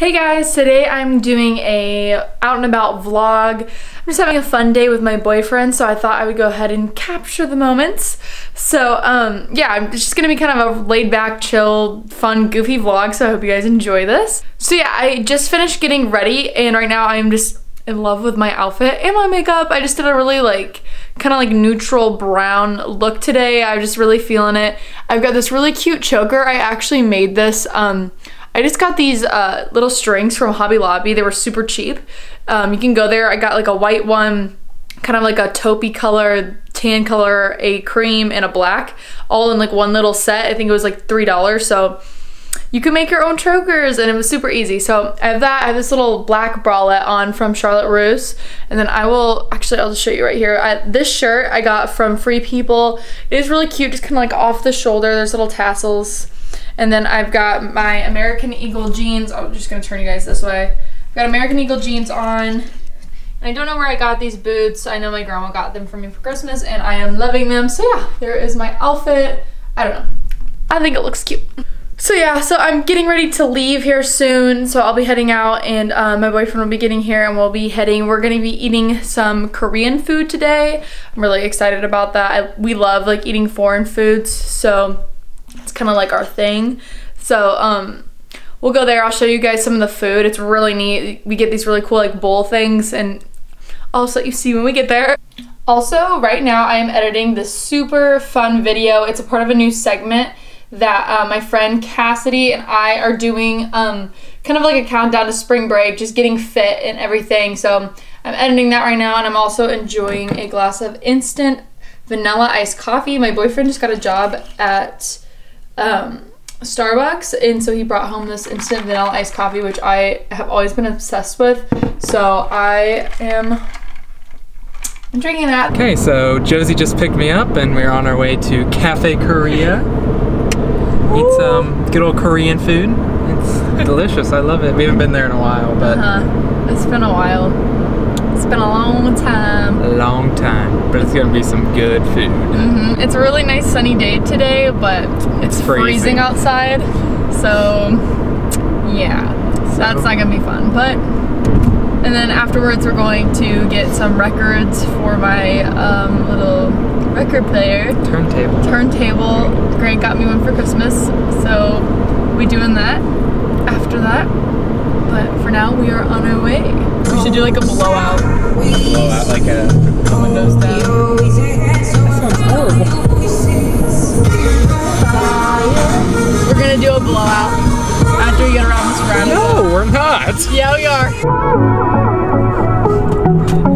Hey guys, today I'm doing a out and about vlog. I'm just having a fun day with my boyfriend, so I thought I would go ahead and capture the moments. So yeah, I'm just gonna be kind of a laid back, chill, fun, goofy vlog, so I hope you guys enjoy this. So yeah, I just finished getting ready and right now I'm just in love with my outfit and my makeup. I just did a really like kind of like neutral brown look today. I'm just really feeling it. I've got this really cute choker. I actually made this I just got these little strings from Hobby Lobby. They were super cheap. You can go there. I got like a white one, kind of like a taupey color, tan color, a cream, and a black, all in like one little set. I think it was like $3. So you can make your own chokers and it was super easy. So I have that. I have this little black bralette on from Charlotte Russe. And then I'll just show you right here. This shirt I got from Free People. It is really cute, just kind of like off the shoulder. There's little tassels. And then I've got my American Eagle jeans. I'm just gonna turn you guys this way. I've got American Eagle jeans on. And I don't know where I got these boots. I know my grandma got them for me for Christmas and I am loving them. So yeah, there is my outfit. I don't know. I think it looks cute. So yeah, so I'm getting ready to leave here soon. So I'll be heading out and my boyfriend will be getting here and we'll be heading. We're gonna be eating some Korean food today. I'm really excited about that. We love like eating foreign foods, so it's kind of like our thing. So we'll go there. I'll show you guys some of the food. It's really neat. We get these really cool like bowl things and I'll let you see when we get there. Also, right now I am editing this super fun video. It's a part of a new segment that my friend Cassidy and I are doing, kind of like a countdown to spring break, just getting fit and everything. So I'm editing that right now and I'm also enjoying a glass of instant vanilla iced coffee. My boyfriend just got a job at Starbucks, and so he brought home this instant vanilla iced coffee, which I have always been obsessed with, so I'm drinking that. Okay, so Josie just picked me up and we're on our way to Cafe Korea. Eat some good old Korean food. It's delicious. I love it. We haven't been there in a while, but it's been a while. It's been a long time. A long time, but it's gonna be some good food. Mm-hmm. It's a really nice sunny day today, but it's freezing outside. So yeah, so that's not gonna be fun. But and then afterwards, we're going to get some records for my little record player. Turntable. Turntable. Greg got me one for Christmas, so we're doing that after that. But for now, we are on our way. We should do like a blowout. Blowout, like a windows down. That sounds horrible. We're gonna do a blowout after we get around this round. No, we're not. Yeah, we are.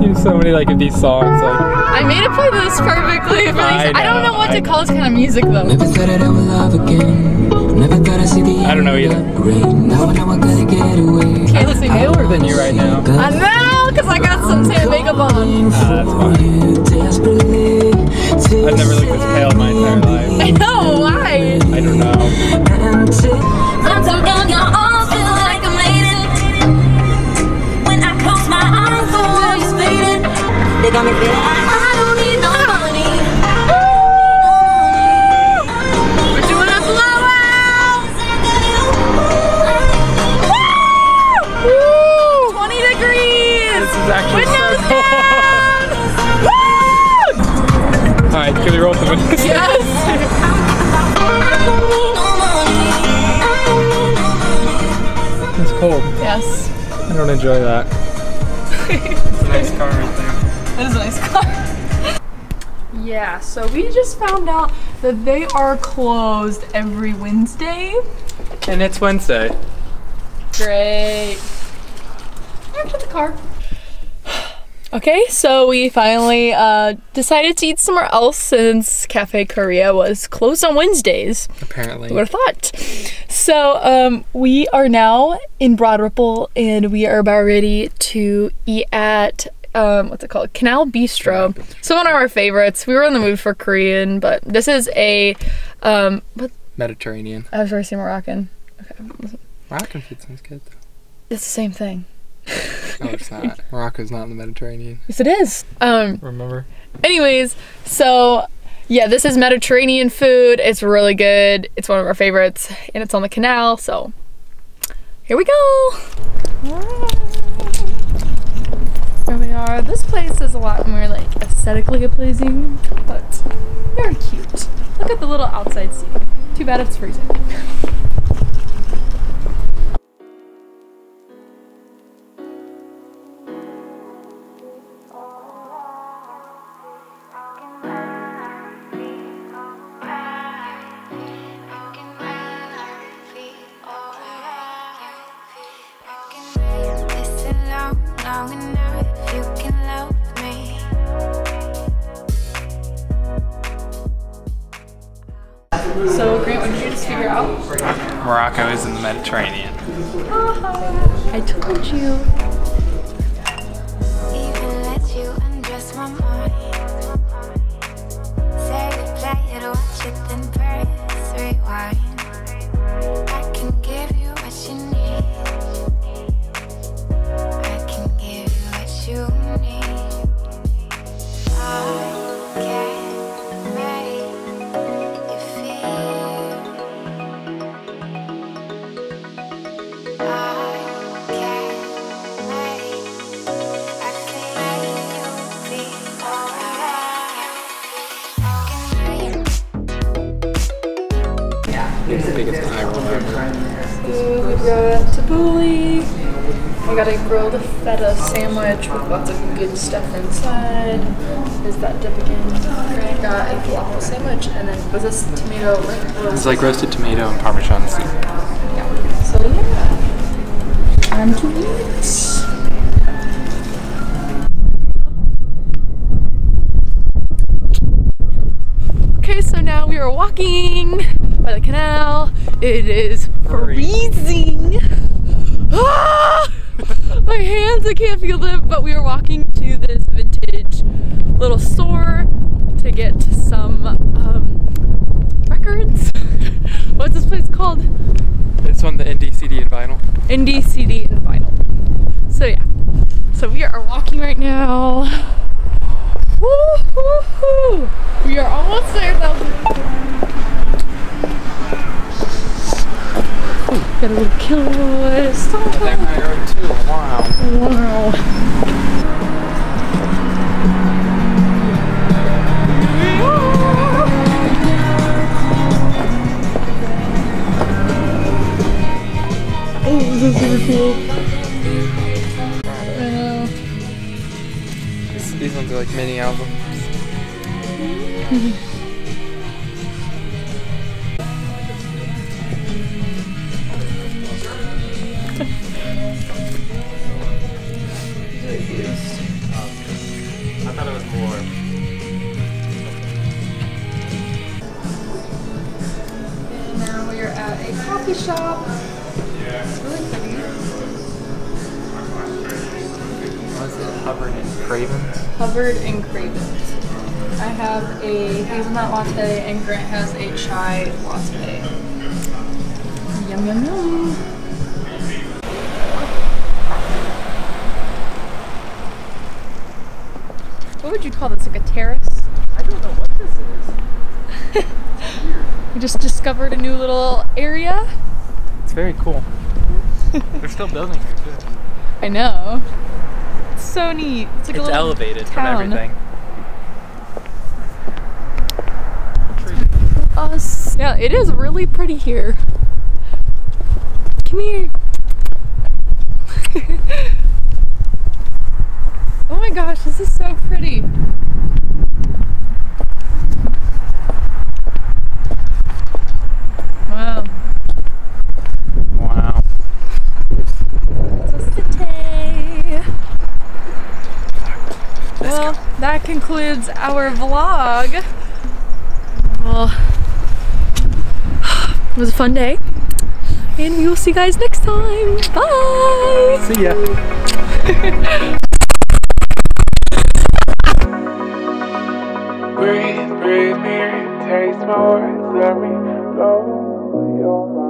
You have so many like of these songs. Like I made it play this perfectly. I don't know what to call this kind of music though. Never thought I'd ever love again. Never thought I'd see the end. I don't know either. Paler than you right now. I know, because I got some tan makeup on. That's fine. I've never looked this pale in my entire life. I know, why? I don't know. Alright, can we roll for this? Yes! It's cold. Yes. I don't enjoy that. It's a nice car right there. It is a nice car. Yeah, so we just found out that they are closed every Wednesday. And it's Wednesday. Great. Back to the car. Okay, so we finally decided to eat somewhere else since Cafe Korea was closed on Wednesdays. Apparently. Who would have thought? So we are now in Broad Ripple and we are about ready to eat at, what's it called? Canal Bistro. So one of our favorites. We were in the mood for Korean, but this is a, Mediterranean. I was already saying Moroccan. Okay. Moroccan food sounds good though. It's the same thing. No, it's not. Morocco's not in the Mediterranean. Yes, it is. Remember? Anyways, so yeah, this is Mediterranean food. It's really good. It's one of our favorites, and it's on the canal, so Here we go. Here we are. This place is a lot more like aesthetically pleasing, but very cute. Look at the little outside seat. Too bad it's freezing. So, Grant, what did you just figure out? Morocco is in the Mediterranean. Oh, I told you. Even let you undress my mind. Say you play it, watch it, then press rewind. I can give you what you need. I can give you what you need. I can. We got tabbouleh, we got a grilled feta sandwich with lots of good stuff inside. There's that dip again. We got a falafel sandwich, and then was this tomato? It's like roasted tomato and Parmesan soup. Yeah. So yeah, time to eat. Okay, so now we are walking by the canal. It is freezing. Ah! My hands, I can't feel them, but we are walking to this vintage little store to get some records. What's this place called? It's on the Indy CD and Vinyl. Indy CD and Vinyl. So yeah, so we are walking right now. Woo-hoo-hoo. We are almost there though. Got a little killer stuff. Wow. Wow. Oh, this is super cool. These ones are like mini albums. Mm-hmm. I thought it was more. Now we are at a coffee shop. Yeah. It's really pretty. What is it? Hubbard and Cravens? Hubbard and Cravens. I have a hazelnut latte and Grant has a chai latte. Yum, yum, yum. What would you call this, like a terrace? I don't know what this is. It's weird. We just discovered a new little area. It's very cool. They're still building here too. I know. It's so neat. It's like a little elevated town. From everything. Us. Yeah, it is really pretty here. Come here. Oh my gosh, this is so pretty. Wow. Wow. Well, that concludes our vlog. Well, it was a fun day. And we will see you guys next time. Bye. See ya. Breathe, breathe me, taste more, let me blow your mind.